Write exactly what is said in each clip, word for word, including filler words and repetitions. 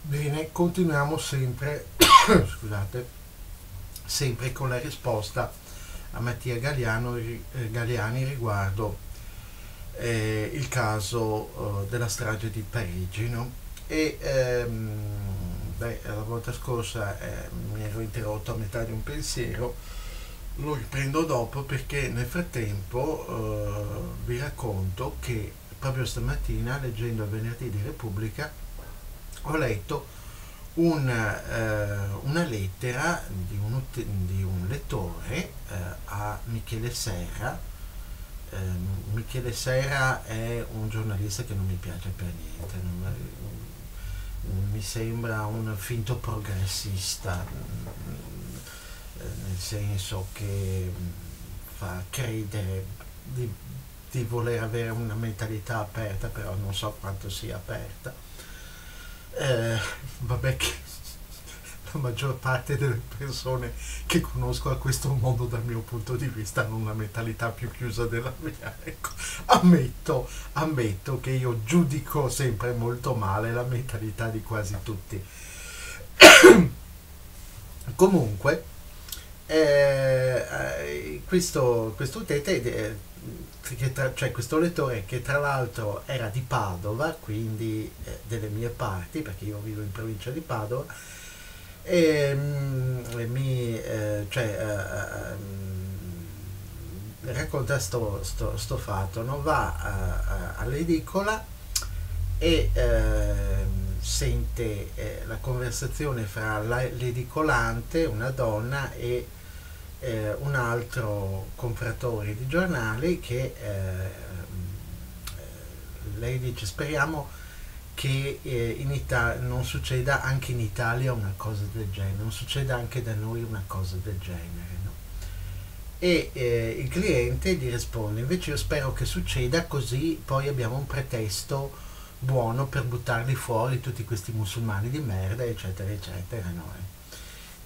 Bene, continuiamo sempre, scusate, sempre con la risposta a Mattia Galiano, eh, Galliani riguardo eh, il caso eh, della strage di Parigi, no? E ehm, beh, la volta scorsa eh, mi ero interrotto a metà di un pensiero, lo riprendo dopo perché nel frattempo eh, vi racconto che proprio stamattina, leggendo Venerdì di Repubblica, ho letto una, eh, una lettera di un, di un lettore eh, a Michele Serra. eh, Michele Serra è un giornalista che non mi piace per niente, non, mi sembra un finto progressista, nel senso che fa credere di, di voler avere una mentalità aperta, però non so quanto sia aperta. Eh, vabbè, che la maggior parte delle persone che conosco a questo mondo dal mio punto di vista hanno una mentalità più chiusa della mia, ecco. Ammetto, ammetto che io giudico sempre molto male la mentalità di quasi tutti. Comunque eh, questo, questo utente è, Che tra, cioè questo lettore, che tra l'altro era di Padova, quindi eh, delle mie parti, perché io vivo in provincia di Padova, e, mm, e mi eh, cioè, eh, eh, racconta sto, sto, sto fatto, no? Va eh, all'edicola e eh, sente eh, la conversazione fra l'edicolante, una donna, e Eh, un altro compratore di giornali, che eh, lei dice: speriamo che eh, in Italia non succeda anche in Italia una cosa del genere, non succeda anche da noi una cosa del genere, no? E eh, il cliente gli risponde: invece io spero che succeda, così poi abbiamo un pretesto buono per buttarli fuori tutti questi musulmani di merda, eccetera eccetera, no? Eh.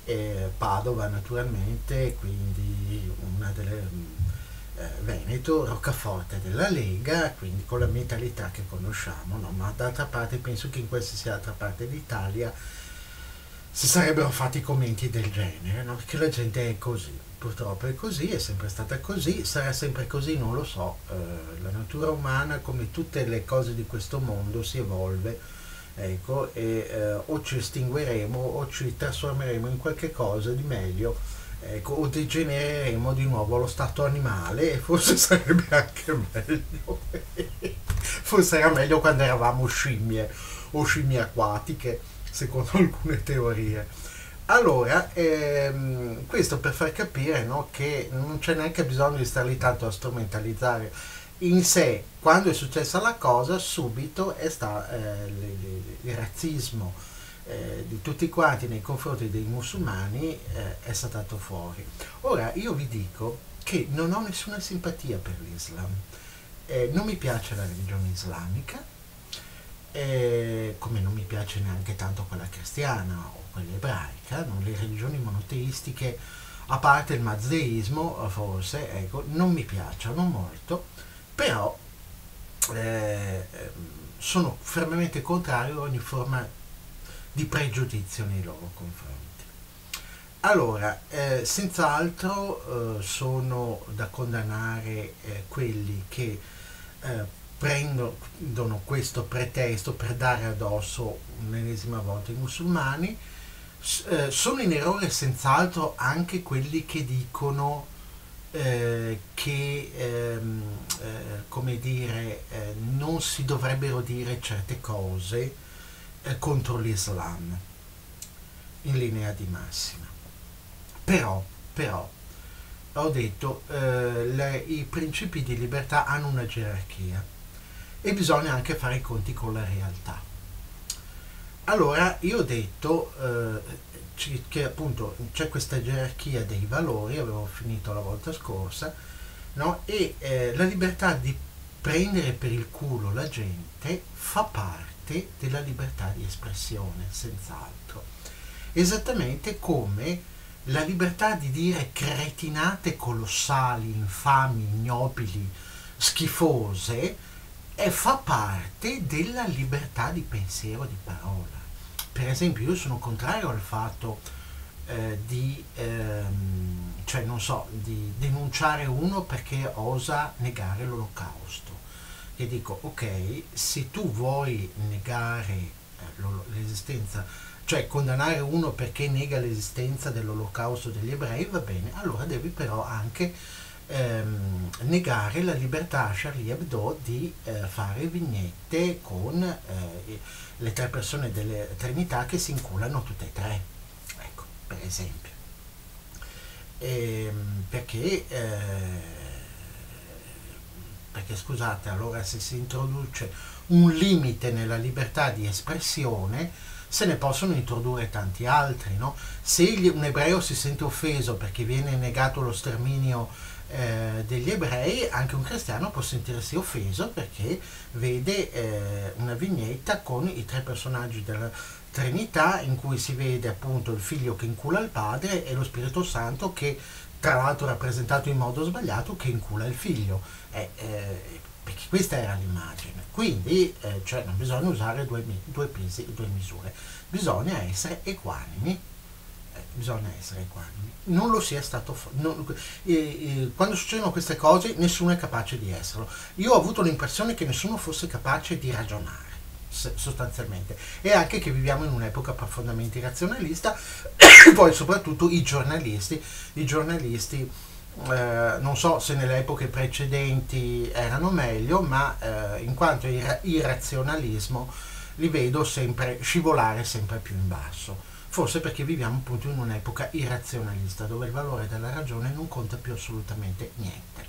Eh, Padova naturalmente, quindi una delle eh, Veneto, roccaforte della Lega, quindi con la mentalità che conosciamo, no? Ma d'altra parte penso che in qualsiasi altra parte d'Italia si sarebbero fatti commenti del genere, no? Perché la gente è così, purtroppo è così, è sempre stata così, sarà sempre così, non lo so. Eh, la natura umana, come tutte le cose di questo mondo, si evolve. Ecco, e eh, o ci estingueremo o ci trasformeremo in qualche cosa di meglio, ecco, o degenereremo di nuovo allo stato animale, e forse sarebbe anche meglio. Forse era meglio quando eravamo scimmie o scimmie acquatiche, secondo alcune teorie. Allora, ehm, questo per far capire, no, che non c'è neanche bisogno di stare lì tanto a strumentalizzare. In sé, quando è successa la cosa, subito è stato eh, il razzismo eh, di tutti quanti nei confronti dei musulmani eh, è saltato fuori. Ora, io vi dico che non ho nessuna simpatia per l'Islam, eh, non mi piace la religione islamica, eh, come non mi piace neanche tanto quella cristiana o quella ebraica, no? Le religioni monoteistiche, a parte il mazdeismo forse, ecco, non mi piacciono molto. Però eh, sono fermamente contrario a ogni forma di pregiudizio nei loro confronti. Allora, eh, senz'altro eh, sono da condannare eh, quelli che eh, prendono questo pretesto per dare addosso un'ennesima volta ai musulmani. Eh, sono in errore senz'altro anche quelli che dicono Eh, che ehm, eh, come dire, eh, non si dovrebbero dire certe cose eh, contro l'Islam in linea di massima. Però, però ho detto, eh, le, i principi di libertà hanno una gerarchia e bisogna anche fare i conti con la realtà. Allora io ho detto eh, che appunto c'è questa gerarchia dei valori, avevo finito la volta scorsa, no? E eh, la libertà di prendere per il culo la gente fa parte della libertà di espressione, senz'altro, esattamente come la libertà di dire cretinate colossali, infami, ignobili, schifose, e fa parte della libertà di pensiero, di parola. Per esempio, io sono contrario al fatto eh, di, ehm, cioè, non so, di denunciare uno perché osa negare l'Olocausto. E dico, ok, se tu vuoi negare eh, l'esistenza, cioè condannare uno perché nega l'esistenza dell'Olocausto degli ebrei, va bene, allora devi però anche ehm, negare la libertà a Charlie Hebdo di eh, fare vignette con eh, le tre persone delle Trinità che si inculano tutte e tre, ecco, per esempio, ehm, perché eh, perché scusate, allora se si introduce un limite nella libertà di espressione, se ne possono introdurre tanti altri, no? Se un ebreo si sente offeso perché viene negato lo sterminio eh, degli ebrei, anche un cristiano può sentirsi offeso perché vede eh, una vignetta con i tre personaggi della Trinità in cui si vede appunto il figlio che incula il padre e lo Spirito Santo che, tra l'altro rappresentato in modo sbagliato, che incula il figlio, eh, eh, perché questa era l'immagine. Quindi eh, cioè non bisogna usare due, due pesi e due misure, bisogna essere equanimi, eh, bisogna essere equanimi. Non lo sia stato, non, eh, eh, quando succedono queste cose nessuno è capace di esserlo. Io ho avuto l'impressione che nessuno fosse capace di ragionare, sostanzialmente, e anche che viviamo in un'epoca profondamente irrazionalista. Poi soprattutto i giornalisti i giornalisti eh, non so se nelle epoche precedenti erano meglio, ma eh, in quanto ir irrazionalismo li vedo sempre scivolare sempre più in basso, forse perché viviamo appunto in un'epoca irrazionalista dove il valore della ragione non conta più assolutamente niente.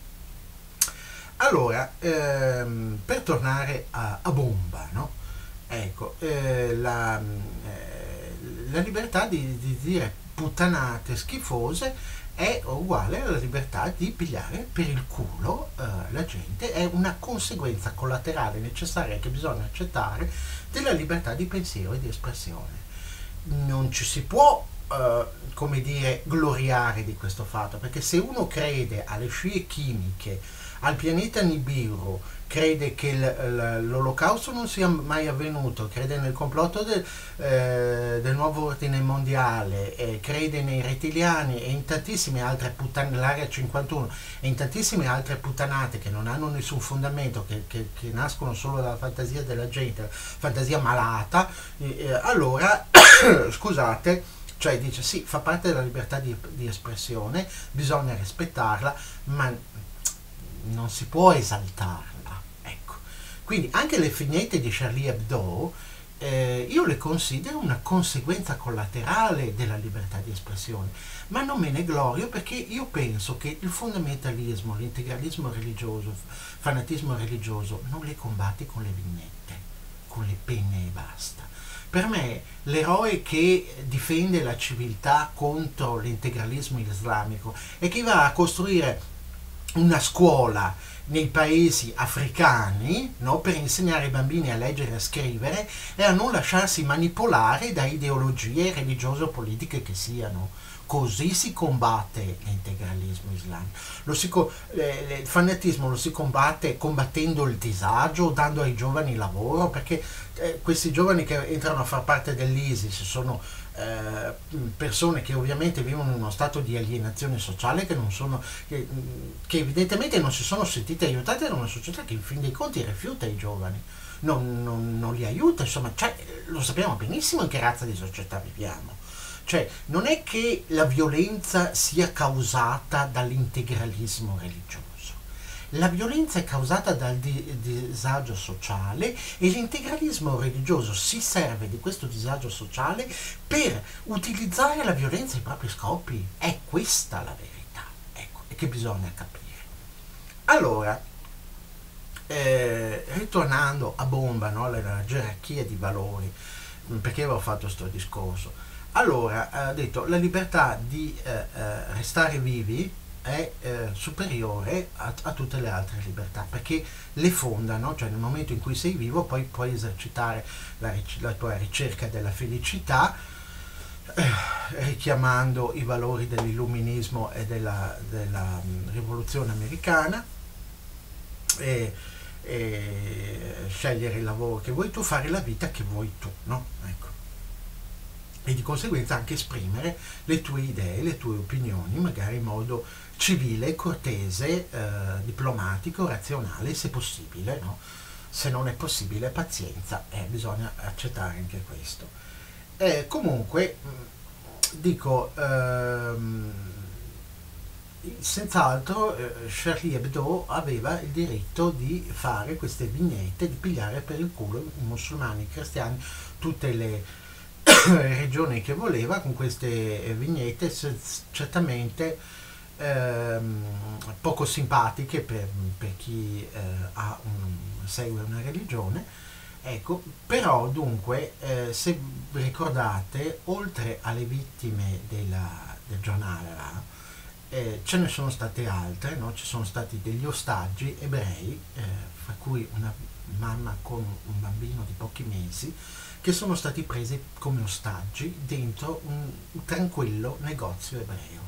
Allora, ehm, per tornare a, a bomba, no? Ecco, eh, la, eh, la libertà di, di dire puttanate schifose è uguale alla libertà di pigliare per il culo eh, la gente, è una conseguenza collaterale necessaria che bisogna accettare della libertà di pensiero e di espressione. Non ci si può, eh, come dire, gloriare di questo fatto, perché se uno crede alle scie chimiche, al pianeta Nibiru, crede che l'Olocausto non sia mai avvenuto, crede nel complotto del, eh, del nuovo ordine mondiale, eh, crede nei rettiliani e in tantissime altre puttanate, l'area cinquantuno, e in tantissime altre puttanate che non hanno nessun fondamento, che, che, che nascono solo dalla fantasia della gente, fantasia malata, eh, allora, scusate, cioè dice sì, fa parte della libertà di, di espressione, bisogna rispettarla, ma non si può esaltarla, ecco. Quindi anche le vignette di Charlie Hebdo eh, io le considero una conseguenza collaterale della libertà di espressione, ma non me ne glorio, perché io penso che il fondamentalismo, l'integralismo religioso, il fanatismo religioso non le combatti con le vignette, con le penne e basta. Per me l'eroe che difende la civiltà contro l'integralismo islamico e che va a costruire una scuola nei paesi africani, no, per insegnare ai bambini a leggere e a scrivere e a non lasciarsi manipolare da ideologie religiose o politiche che siano. Così si combatte l'integralismo islamico. Lo si, eh, il fanatismo lo si combatte combattendo il disagio, dando ai giovani lavoro, perché eh, questi giovani che entrano a far parte dell'ISIS sono Eh, persone che ovviamente vivono in uno stato di alienazione sociale, che non sono che, che evidentemente non si sono sentite aiutate da una società che in fin dei conti rifiuta i giovani, non, non, non li aiuta, insomma, cioè, lo sappiamo benissimo in che razza di società viviamo, cioè non è che la violenza sia causata dall'integralismo religioso. La violenza è causata dal di disagio sociale e l'integralismo religioso si serve di questo disagio sociale per utilizzare la violenza ai propri scopi. È questa la verità, ecco, e che bisogna capire. Allora, eh, ritornando a bomba, no, alla gerarchia di valori, perché avevo fatto questo discorso? Allora, ho detto, la libertà di eh, restare vivi è eh, superiore a, a tutte le altre libertà, perché le fondano, cioè nel momento in cui sei vivo poi puoi esercitare la, la tua ricerca della felicità, eh, richiamando i valori dell'illuminismo e della, della mh, rivoluzione americana, e, e scegliere il lavoro che vuoi tu, fare la vita che vuoi tu, no? Ecco. e di conseguenza anche esprimere le tue idee, le tue opinioni, magari in modo civile, cortese, eh, diplomatico, razionale, se possibile, no? Se non è possibile, pazienza, eh, bisogna accettare anche questo. Eh, comunque, dico, ehm, senz'altro eh, Charlie Hebdo aveva il diritto di fare queste vignette, di pigliare per il culo i musulmani, i cristiani, tutte le regioni che voleva con queste vignette certamente ehm, poco simpatiche per, per chi eh, ha un, segue una religione, ecco. Però dunque eh, se ricordate, oltre alle vittime della, del giornale là, eh, ce ne sono state altre, no? Ci sono stati degli ostaggi ebrei, eh, fra cui una mamma con un bambino di pochi mesi, che sono stati presi come ostaggi dentro un tranquillo negozio ebreo.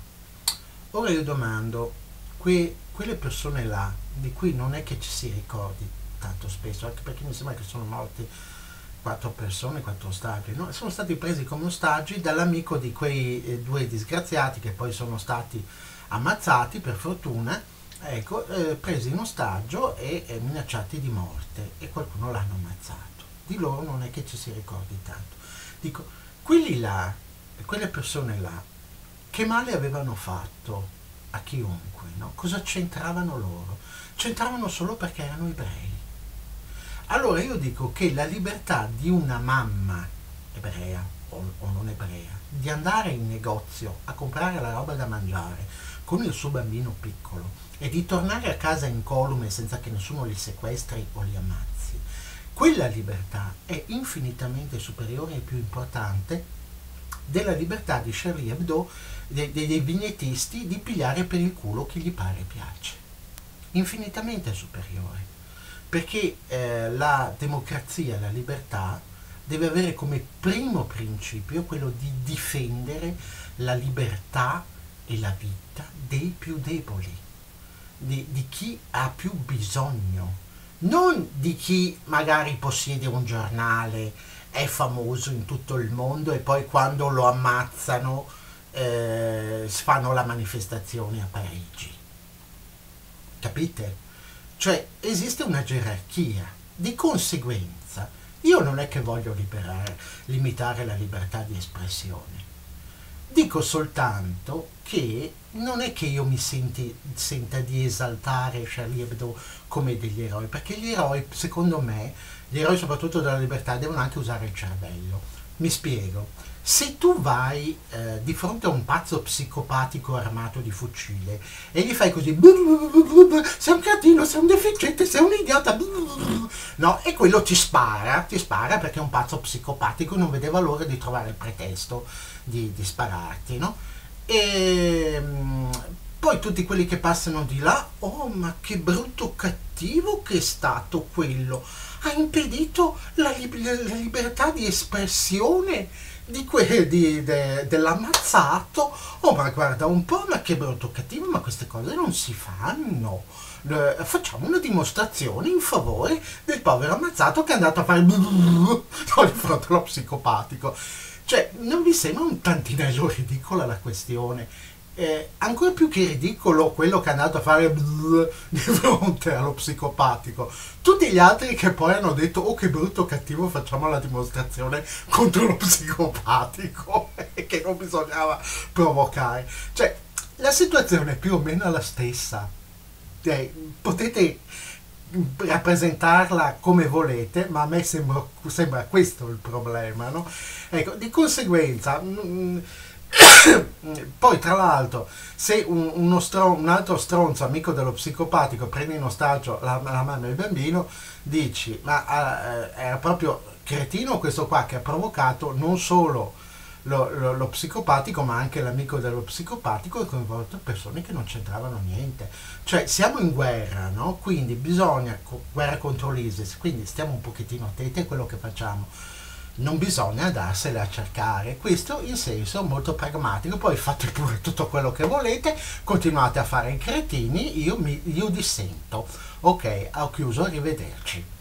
Ora io domando, que, quelle persone là, di cui non è che ci si ricordi tanto spesso, anche perché mi sembra che sono morte quattro persone, quattro ostaggi, no? Sono stati presi come ostaggi dall'amico di quei eh, due disgraziati che poi sono stati ammazzati, per fortuna, ecco, eh, presi in ostaggio e eh, minacciati di morte, e qualcuno l'hanno ammazzato. Di loro non è che ci si ricordi tanto. Dico, quelli là, quelle persone là, che male avevano fatto a chiunque, no? Cosa c'entravano loro? C'entravano solo perché erano ebrei. Allora io dico che la libertà di una mamma ebrea o, o non ebrea di andare in negozio a comprare la roba da mangiare con il suo bambino piccolo e di tornare a casa incolume senza che nessuno li sequestri o li ammazzi, quella libertà è infinitamente superiore e più importante della libertà di Charlie Hebdo, dei, dei vignettisti, di pigliare per il culo chi gli pare e piace. Infinitamente superiore, perché eh, la democrazia, la libertà, deve avere come primo principio quello di difendere la libertà e la vita dei più deboli, di, di chi ha più bisogno. Non di chi magari possiede un giornale, è famoso in tutto il mondo e poi quando lo ammazzano eh, fanno la manifestazione a Parigi. Capite? Cioè esiste una gerarchia. Di conseguenza io non è che voglio liberare, limitare la libertà di espressione. Dico soltanto che non è che io mi senti, senta di esaltare Charlie Hebdo come degli eroi, perché gli eroi, secondo me, gli eroi soprattutto della libertà, devono anche usare il cervello. Mi spiego. Se tu vai eh, di fronte a un pazzo psicopatico armato di fucile e gli fai così, sei un catino, sei un deficiente, sei un idiota, no, e quello ti spara, ti spara perché è un pazzo psicopatico, non vedeva l'ora di trovare il pretesto di, di spararti, no? E poi tutti quelli che passano di là, oh ma che brutto cattivo che è stato quello, ha impedito la, li la libertà di espressione di di, de dell'ammazzato, oh ma guarda un po', ma che brutto cattivo, ma queste cose non si fanno, eh, facciamo una dimostrazione in favore del povero ammazzato che è andato a fare no, di fronte allo psicopatico. Cioè, non vi sembra un tantinello ridicola la questione? Eh, ancora più che ridicolo quello che è andato a fare di fronte allo psicopatico. Tutti gli altri che poi hanno detto, oh che brutto cattivo, facciamo la dimostrazione contro lo psicopatico, che non bisognava provocare. Cioè, la situazione è più o meno la stessa. Eh, potete rappresentarla come volete, ma a me sembra, sembra questo il problema, no? Ecco, di conseguenza mh, poi tra l'altro se un, uno stron, un altro stronzo amico dello psicopatico prende in ostaggio la, la mamma e il bambino, dici ma eh, era proprio cretino questo qua che ha provocato non solo lo, lo, lo psicopatico ma anche l'amico dello psicopatico, e coinvolto persone che non c'entravano niente. Cioè siamo in guerra, no? Quindi bisogna, guerra contro l'ISIS, quindi stiamo un pochettino attenti a quello che facciamo, non bisogna andarsene a cercare, questo in senso molto pragmatico. Poi fate pure tutto quello che volete, continuate a fare i cretini, io, mi, io dissento. Ok, ho chiuso, arrivederci.